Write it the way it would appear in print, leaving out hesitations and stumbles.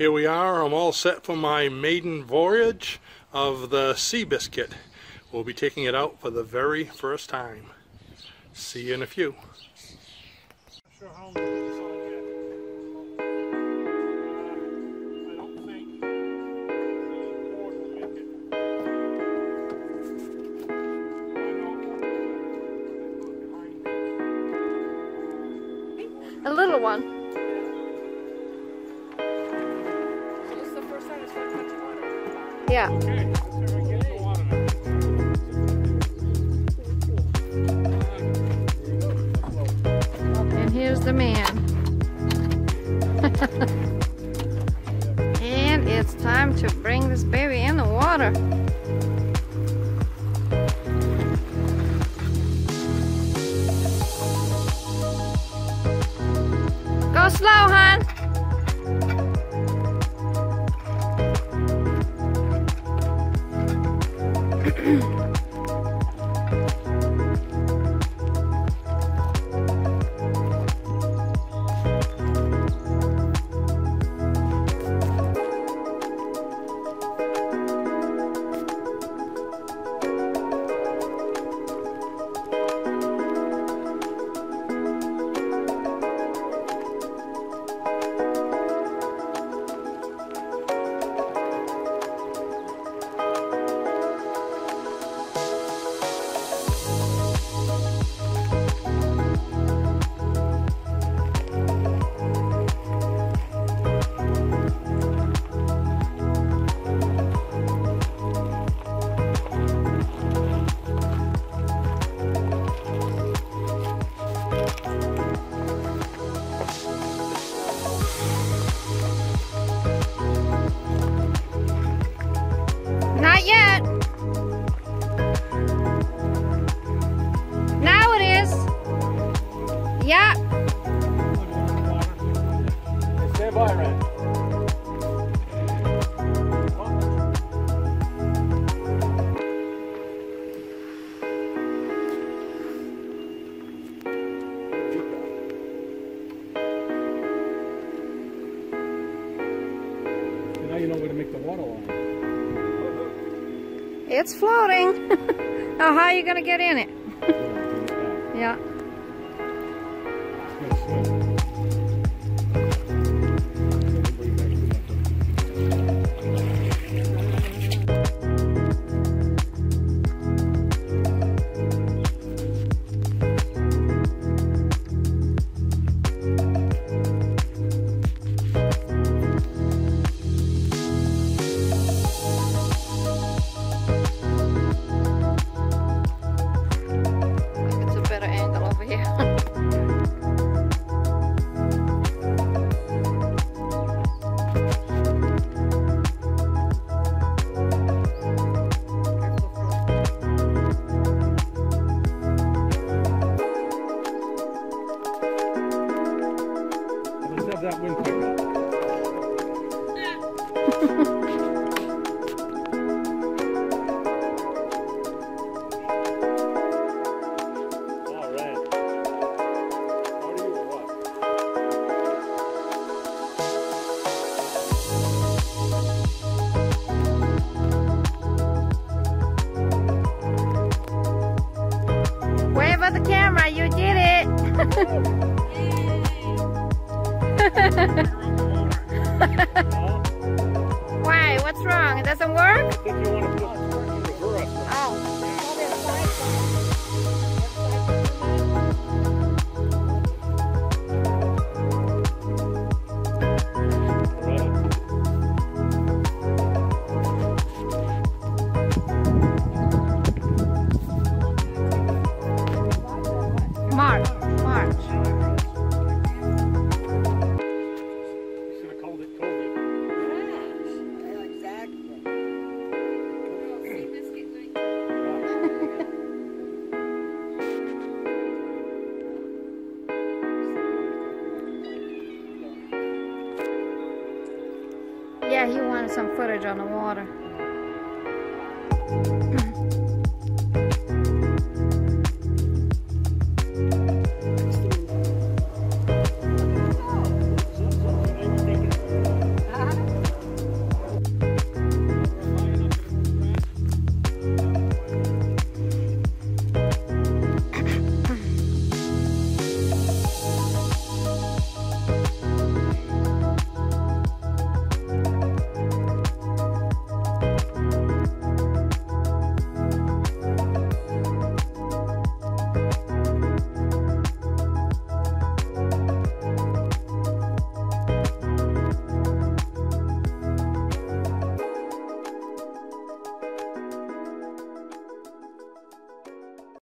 Here we are, I'm all set for my maiden voyage of the Sea Biskit. We'll be taking it out for the very first time. See you in a few. A little one. Yeah. Okay. And here's the man. And it's time to bring this baby in the water. Go slow, hon. Yeah. Stand by, Red. Now you know where to make the water line. It's floating. Now how are you gonna get in it? Yeah. The camera, you did it. Why? What's wrong? It doesn't work? Yeah, he wanted some footage on the water.